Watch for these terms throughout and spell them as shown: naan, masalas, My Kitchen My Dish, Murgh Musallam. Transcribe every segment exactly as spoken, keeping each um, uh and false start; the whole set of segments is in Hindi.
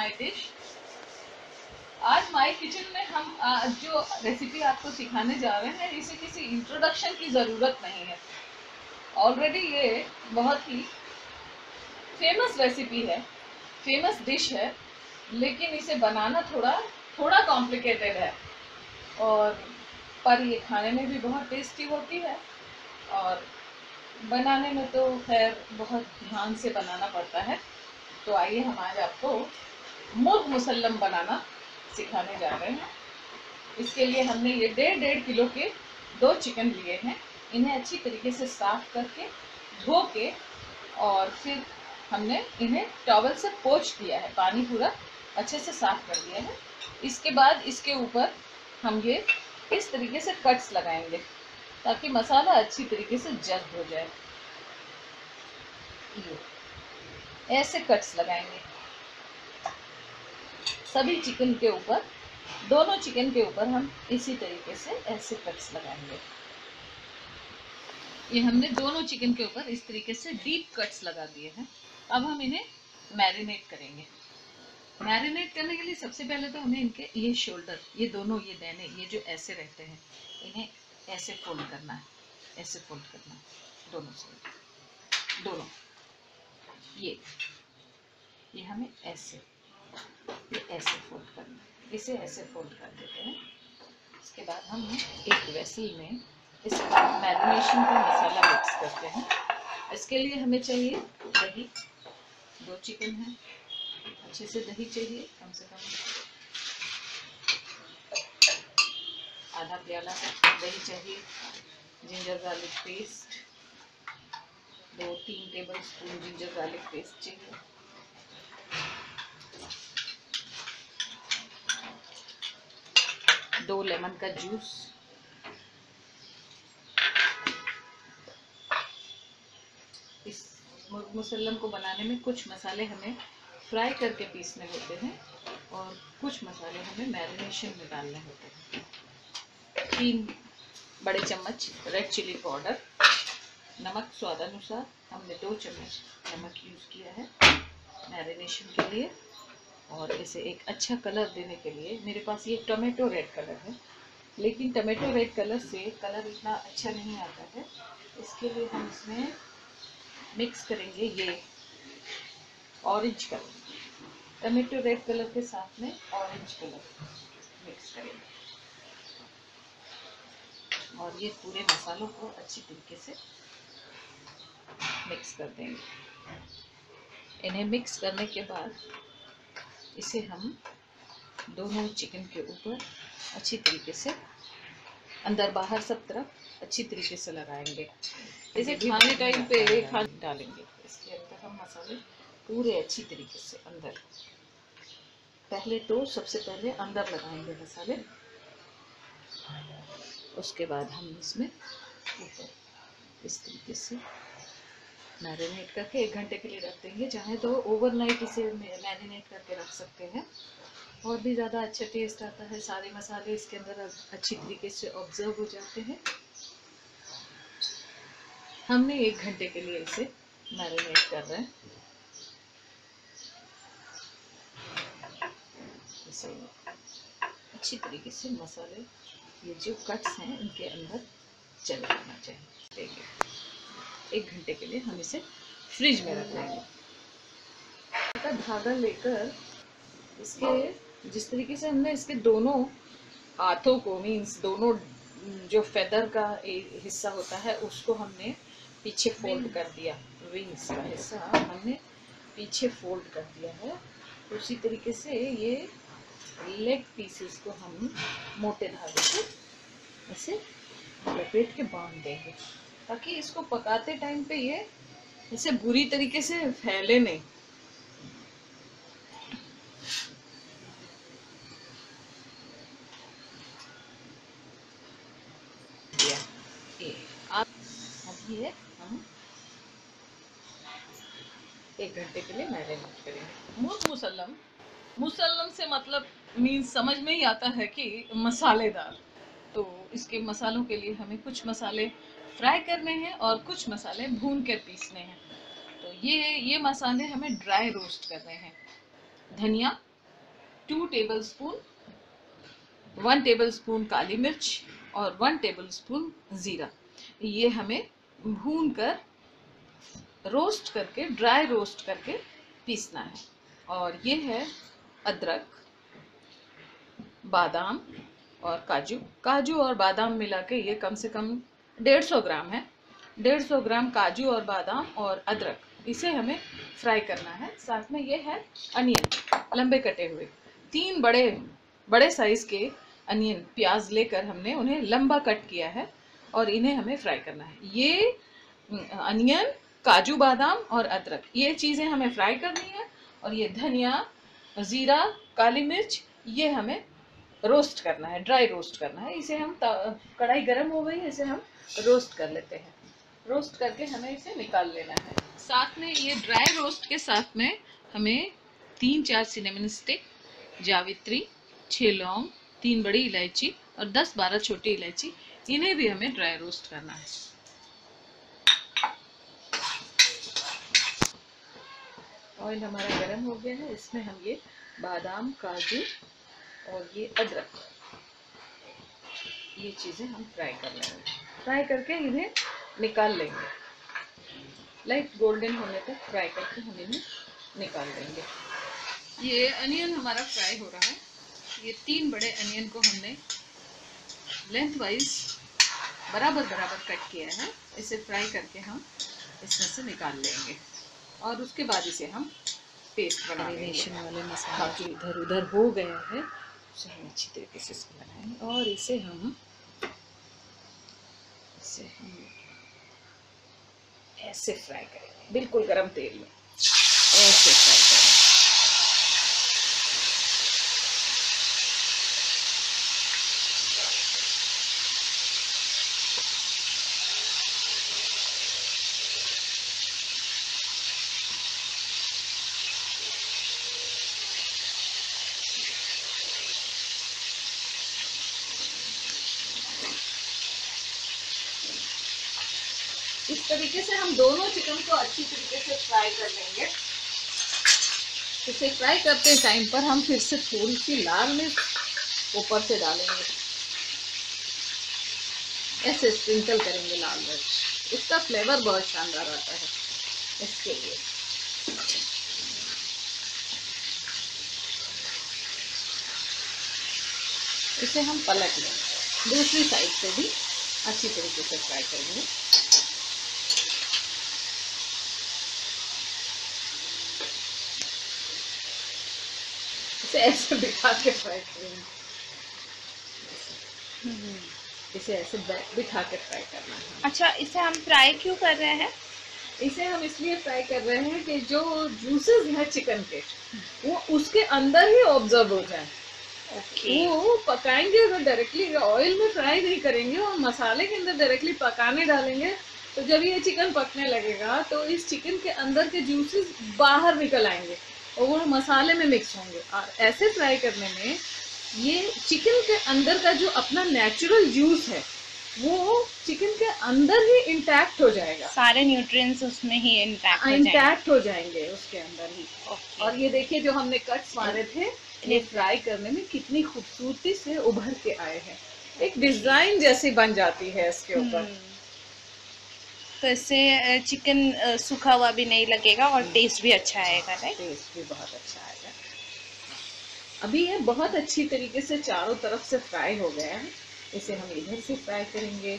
माई डिश। आज माई किचन में हम जो रेसिपी आपको सिखाने जा रहे हैं इसे किसी इंट्रोडक्शन की ज़रूरत नहीं है, ऑलरेडी ये बहुत ही फेमस रेसिपी है, फेमस डिश है, लेकिन इसे बनाना थोड़ा थोड़ा कॉम्प्लिकेटेड है और पर ये खाने में भी बहुत टेस्टी होती है और बनाने में तो खैर बहुत ध्यान से बनाना पड़ता है। तो आइए हम आज आपको मुर्ग़ मुसल्लम बनाना सिखाने जा रहे हैं। इसके लिए हमने ये डेढ़ डेढ़ किलो के दो चिकन लिए हैं। इन्हें अच्छी तरीके से साफ करके धो के और फिर हमने इन्हें टॉवल से पोंछ दिया है, पानी पूरा अच्छे से साफ कर दिया है। इसके बाद इसके ऊपर हम ये इस तरीके से कट्स लगाएंगे ताकि मसाला अच्छी तरीके से जज्ब हो जाए। ये ऐसे कट्स लगाएंगे सभी चिकन के ऊपर, दोनों चिकन के ऊपर हम इसी तरीके से ऐसे कट्स लगाएंगे। ये हमने दोनों चिकन के ऊपर इस तरीके से डीप कट्स लगा दिए हैं। अब हम इन्हें मैरिनेट करेंगे। मैरिनेट करने के लिए सबसे पहले तो हमें इनके ये शोल्डर, ये दोनों, ये दाने, ये जो ऐसे रहते हैं, इन्हें ऐसे फोल्ड करना है, ऐसे फोल्ड करना है दोनों साइड, दोनों ये ये हमें ऐसे ये ऐसे फोल्ड करना है, इसे ऐसे फोल्ड कर देते हैं। इसके बाद हम एक वेसल में इस मैरिनेशन का मसाला मिक्स करते हैं। इसके लिए हमें चाहिए दही, दो चिकन है, अच्छे से दही चाहिए, कम से कम आधा प्याला दही चाहिए, जिंजर गार्लिक पेस्ट, दो तीन table spoon ginger garlic paste चाहिए, दो लेमन का जूस, इस मुर्ग़ मुसल्लम को बनाने में कुछ मसाले हमें फ्राई करके पीसने होते हैं और कुछ मसाले हमें मैरिनेशन में डालने होते हैं। तीन बड़े चम्मच रेड चिली पाउडर, नमक स्वादानुसार, हमने दो चम्मच नमक यूज़ किया है मैरिनेशन के लिए और इसे एक अच्छा कलर देने के लिए। मेरे पास ये टोमेटो रेड कलर है, लेकिन टोमेटो रेड कलर से कलर इतना अच्छा नहीं आता है, इसके लिए हम इसमें मिक्स करेंगे ये orange colour, tomato red colour के साथ में ऑरेंज कलर मिक्स करेंगे और ये पूरे मसालों को अच्छी तरीके से मिक्स कर देंगे। इन्हें मिक्स करने के बाद इसे हम दोनों चिकन के ऊपर अच्छी तरीके से अंदर बाहर सब तरफ अच्छी तरीके से लगाएंगे। इसे खाने टाइम पे डालेंगे। इसके अंदर हम मसाले पूरे अच्छी तरीके से अंदर, पहले तो सबसे पहले अंदर लगाएंगे मसाले, उसके बाद हम इसमें ऊपर इस तरीके से मैरिनेट करके एक घंटे के लिए रख देंगे। चाहे तो ओवरनाइट इसे मैरिनेट करके रख सकते हैं और भी ज़्यादा अच्छा टेस्ट आता है। सारे मसाले इसके अंदर अच्छी तरीके से ऑब्जर्व हो जाते हैं। हमने एक घंटे के लिए इसे मैरिनेट कर रहे हैं। अच्छी तरीके से मसाले, ये जो कट्स हैं, इनके अंदर चले जाना चाहिए। एक घंटे के लिए हम इसे फ्रिज में रख लेंगे। का धागा लेकर इसके जिस तरीके से हमने इसके दोनों हाथों को, मीन्स दोनों जो फेदर का हिस्सा होता है उसको हमने पीछे फोल्ड कर दिया, विंग्स का हिस्सा हमने पीछे फोल्ड कर दिया है। उसी तरीके से ये लेग पीसेस को हम मोटे धागे से ऐसे लपेट के बांध देंगे ताकि इसको पकाते टाइम पे ये ऐसे बुरी तरीके से फैले नहीं। आप अभी ये हम एक घंटे के लिए मैरिनेट करेंगे। मुर्ग़ मुसल्लम, मुसल्लम से मतलब मीन्स समझ में ही आता है कि मसालेदार। तो इसके मसालों के लिए हमें कुछ मसाले फ्राई करने हैं और कुछ मसाले भून कर पीसने हैं। तो ये ये मसाले हमें ड्राई रोस्ट करने हैं। धनिया टू टेबलस्पून, वन टेबलस्पून काली मिर्च और वन टेबलस्पून जीरा। ये हमें भून कर रोस्ट करके, ड्राई रोस्ट करके पीसना है। और ये है अदरक, बादाम और काजू। काजू और बादाम मिला के ये कम से कम डेढ़ सौ ग्राम है। डेढ़ सौ ग्राम काजू और बादाम और अदरक, इसे हमें फ्राई करना है। साथ में ये है अनियन, लंबे कटे हुए तीन बड़े बड़े साइज़ के अनियन, प्याज लेकर हमने उन्हें लंबा कट किया है और इन्हें हमें फ्राई करना है। ये अनियन, काजू, बादाम और अदरक, ये चीज़ें हमें फ्राई करनी है। और ये धनिया, ज़ीरा, काली मिर्च, ये हमें रोस्ट करना है, ड्राई रोस्ट करना है। इसे हम, कढ़ाई गर्म हो गई है, इसे हम रोस्ट कर लेते हैं। रोस्ट करके हमें इसे निकाल लेना है। साथ में ये ड्राई रोस्ट के साथ में हमें तीन चार सिनेमन स्टिक, जावित्री, छः लौंग, तीन बड़ी इलायची और दस बारह छोटी इलायची, इन्हें भी हमें ड्राई रोस्ट करना है। ऑयल हमारा गर्म हो गया है, इसमें हम ये बादाम, काजू और ये अदरक, ये चीज़ें हम फ्राई कर लेंगे। फ्राई करके इन्हें निकाल लेंगे, लाइट गोल्डन होने तक फ्राई करके हम इन्हें निकाल लेंगे। ये अनियन हमारा फ्राई हो रहा है। ये तीन बड़े अनियन को हमने लेंथ वाइज बराबर बराबर कट किया है। इसे फ्राई करके हम इसमें से निकाल लेंगे और उसके बाद इसे हम पेस्ट बनाएंगे। वाले मसाले इधर उधर हो गया है, उसे हम अच्छी तरीके से इसको बनाएंगे और इसे हम इसे हम ऐसे फ्राई करेंगे, बिल्कुल गरम तेल में ऐसे फ्राई करेंगे। इस तरीके से हम दोनों चिकन को अच्छी तरीके से फ्राई कर लेंगे। इसे फ्राई करते टाइम पर हम फिर से थोड़ी सी लाल मिर्च ऊपर से डालेंगे, ऐसे स्प्रिंकल करेंगे लाल मिर्च। इसका फ्लेवर बहुत शानदार आता है। इसके लिए इसे हम पलट लेंगे, दूसरी साइड से भी अच्छी तरीके से फ्राई करेंगे। ऐसे बिठा के फ्राई करेंगे, इसे ऐसे बिठा के फ्राई करना है। अच्छा, इसे हम फ्राई क्यों कर रहे हैं? इसे हम इसलिए फ्राई कर रहे हैं कि जो जूसेस हैं चिकन के, वो उसके अंदर ही ऑब्जर्व हो जाए। ओके, वो पकाएंगे तो डायरेक्टली ऑयल में फ्राई नहीं करेंगे और मसाले के अंदर डायरेक्टली पकाने डालेंगे, तो जब ये चिकन पकने लगेगा तो इस चिकन के अंदर के जूसेस बाहर निकल आएंगे और वो मसाले में मिक्स होंगे। और ऐसे फ्राई करने में ये चिकन के अंदर का जो अपना नेचुरल जूस है वो चिकन के अंदर ही इंटैक्ट हो जाएगा, सारे न्यूट्रिएंट्स उसमें ही इंटैक्ट हो इंटैक्ट हो जाएंगे उसके अंदर ही। okay. और ये देखिए जो हमने कट्स मारे थे ये फ्राई करने में कितनी खूबसूरती से उभर के आए हैं, एक डिजाइन जैसी बन जाती है इसके ऊपर। तो इससे चिकन सूखा हुआ भी नहीं लगेगा और टेस्ट भी अच्छा आएगा। राइट, टेस्ट भी बहुत अच्छा आएगा। अभी ये बहुत अच्छी तरीके से चारों तरफ से फ्राई हो गया है। इसे हम इधर से फ्राई करेंगे,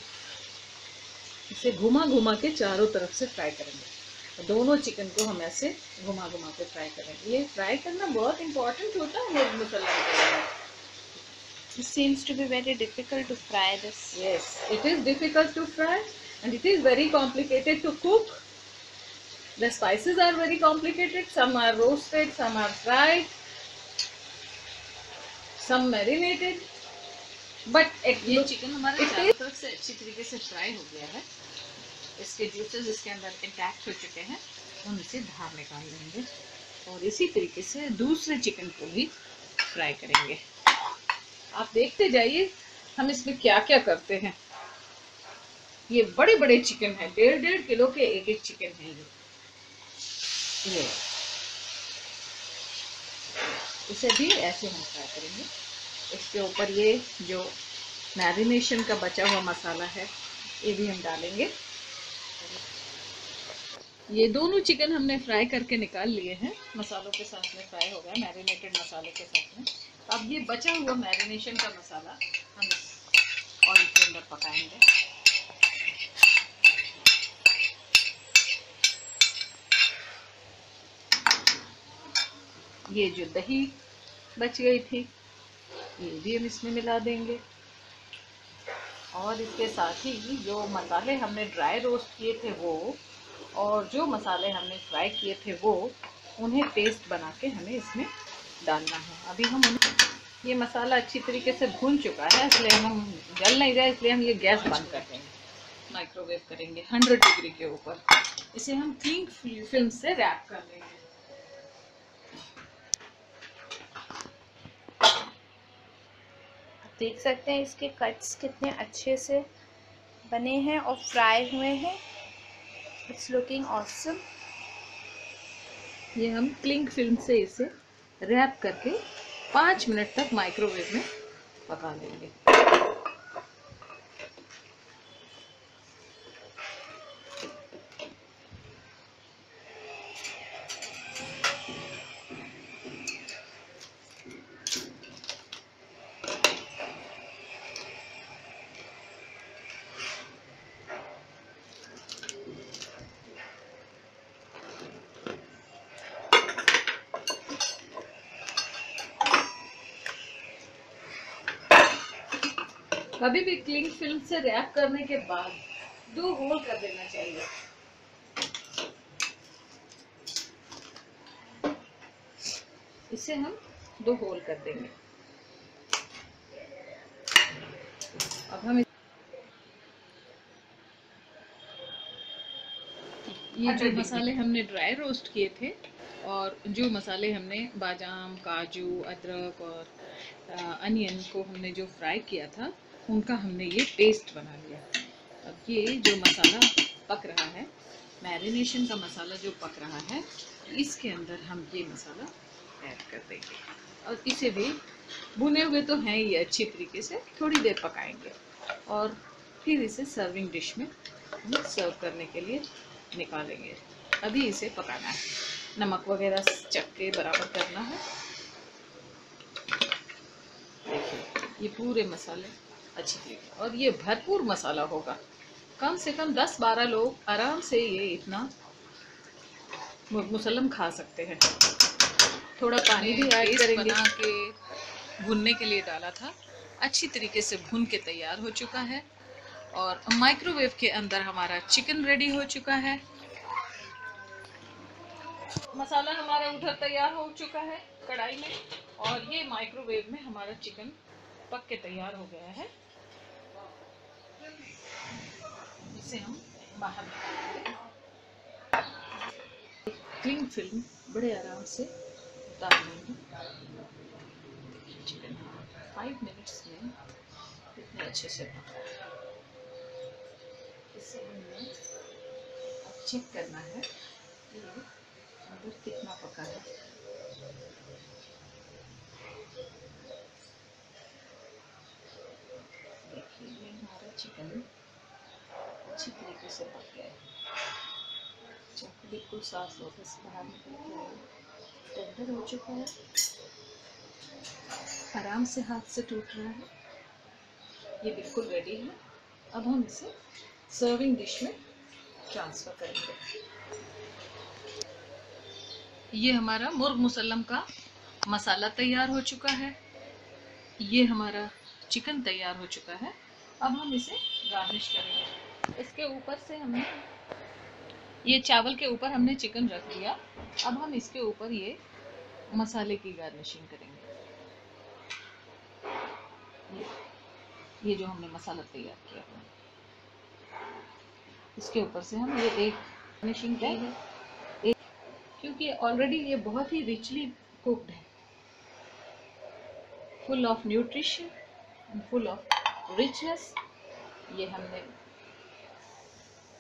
इसे घुमा घुमा के चारों तरफ से फ्राई करेंगे। दोनों चिकन को हम ऐसे घुमा घुमा के फ्राई करेंगे। ये फ्राई करना बहुत इम्पोर्टेंट होता है मुर्ग़ मुसल्लम के लिए। It seems to be very difficult to fry this. Yes, it is difficult to fry. And it is very complicated to cook. The spices are very complicated. Some are roasted, some are fried, some marinated. But ये चिकन हमारा चारों तरफ से अच्छी तरीके से फ्राई हो गया है। इसके जूसेस इसके अंदर इंटैक्ट हो चुके हैं, हम इसे बाहर निकाल लेंगे और इसी तरीके से दूसरे चिकन को भी फ्राई करेंगे। आप देखते जाइए हम इसमें क्या क्या करते हैं। ये बड़े बड़े चिकन है, डेढ़ डेढ़ किलो के एक एक चिकन है ये। उसे भी ऐसे हम फ्राई करेंगे। इसके ऊपर ये जो मैरिनेशन का बचा हुआ मसाला है ये भी हम डालेंगे। ये दोनों चिकन हमने फ्राई करके निकाल लिए हैं, मसालों के साथ में फ्राई हो गया, मैरिनेटेड मसाले के साथ में। अब ये बचा हुआ मैरिनेशन का मसाला हम ऑयल के अंदर पकाएंगे। ये जो दही बच गई थी ये भी हम इसमें मिला देंगे और इसके साथ ही जो मसाले हमने ड्राई रोस्ट किए थे वो और जो मसाले हमने फ्राई किए थे वो उन्हें पेस्ट बना के हमें इसमें डालना है। अभी हम उन्हें ये मसाला अच्छी तरीके से भून चुका है इसलिए हम जल नहीं जाए इसलिए हम ये गैस बंद कर देंगे, माइक्रोवेव करेंगे हंड्रेड डिग्री के ऊपर। इसे हम थिक फिल्म से रैप कर लेंगे। देख सकते हैं इसके कट्स कितने अच्छे से बने हैं और फ्राई हुए हैं। It's looking awesome. ये हम क्लिंग फिल्म से इसे रैप करके पाँच मिनट तक माइक्रोवेव में पका लेंगे। कभी भी क्लिंग फिल्म से रैप करने के बाद दो होल कर देना चाहिए। इसे हम दो होल कर देंगे। अब हम ये जो मसाले हमने ड्राई रोस्ट किए थे और जो मसाले हमने बादाम, काजू, अदरक और अनियन को हमने जो फ्राई किया था उनका हमने ये पेस्ट बना लिया। अब ये जो मसाला पक रहा है, मैरिनेशन का मसाला जो पक रहा है, इसके अंदर हम ये मसाला ऐड कर देंगे और इसे भी भुने हुए तो हैं ये अच्छी तरीके से थोड़ी देर पकाएंगे और फिर इसे सर्विंग डिश में हम सर्व करने के लिए निकालेंगे। अभी इसे पकाना है, नमक वगैरह चख के बराबर करना है। देखिए ये पूरे मसाले अच्छी तरीके और ये भरपूर मसाला होगा, कम से कम दस बारह लोग आराम से ये इतना मुसल्लम खा सकते हैं। थोड़ा पानी भी ऐड करेंगे। बना के भुनने के लिए डाला था, अच्छी तरीके से भुन के तैयार हो चुका है और माइक्रोवेव के अंदर हमारा चिकन रेडी हो चुका है। मसाला हमारा उधर तैयार हो चुका है कढ़ाई में और ये माइक्रोवेव में हमारा चिकन पक के तैयार हो गया है। इसे हम बाहर निकालेंगे। क्लिंग फिल्म बड़े आराम से उतार लेंगे। चिकन फाइव मिनट्स में इतने अच्छे से पका। इसे हमने अब चेक करना है कि अंदर कितना पका है। चिकन अच्छी तरीके से पक गया है, चाकू बिल्कुल साफ होकर बाहर निकल गया है, टेंडर हो चुका है, आराम से हाथ से टूट रहा है। ये बिल्कुल रेडी है। अब हम इसे सर्विंग डिश में ट्रांसफ़र करेंगे। ये हमारा मुर्ग मुसल्लम का मसाला तैयार हो चुका है, ये हमारा चिकन तैयार हो चुका है। अब हम इसे गार्निश करेंगे। इसके ऊपर से हमने ये चावल के ऊपर हमने चिकन रख दिया। अब हम इसके ऊपर ये मसाले की गार्निशिंग करेंगे। ये, ये जो हमने मसाला तैयार किया है इसके ऊपर से हम ये एक गार्निशिंग करेंगे क्योंकि ऑलरेडी ये बहुत ही रिचली कुक्ड है, full of nutrition and full of richness. ये हमने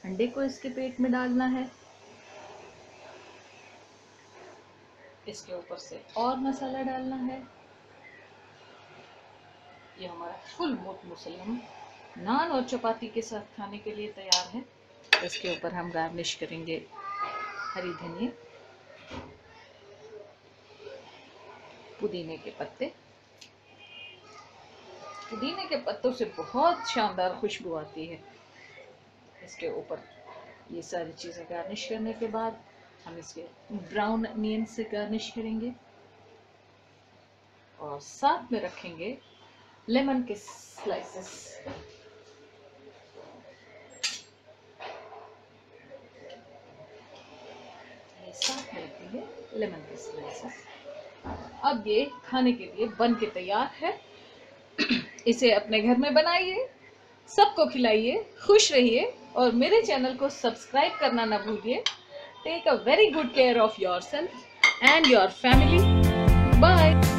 अंडे को इसके पेट में डालना है। इसके ऊपर से और मसाला डालना है। ये हमारा फुल मुर्ग़ मुसल्लम नान और चपाती के साथ खाने के लिए तैयार है। इसके ऊपर हम गार्निश करेंगे हरी धनिया, पुदीने के पत्ते। पुदीने के पत्तों से बहुत शानदार खुशबू आती है। इसके ऊपर ये सारी चीज़ें गार्निश करने के बाद हम इसके ब्राउन अनियन से गार्निश करेंगे और साथ में रखेंगे लेमन के स्लाइसेस। ये साथ में रखेंगे लेमन के स्लाइसेस। अब ये खाने के लिए बन के तैयार है। इसे अपने घर में बनाइए, सबको खिलाइए, खुश रहिए और मेरे चैनल को सब्सक्राइब करना ना भूलिए। Take a very good care of yourself and your family. Bye.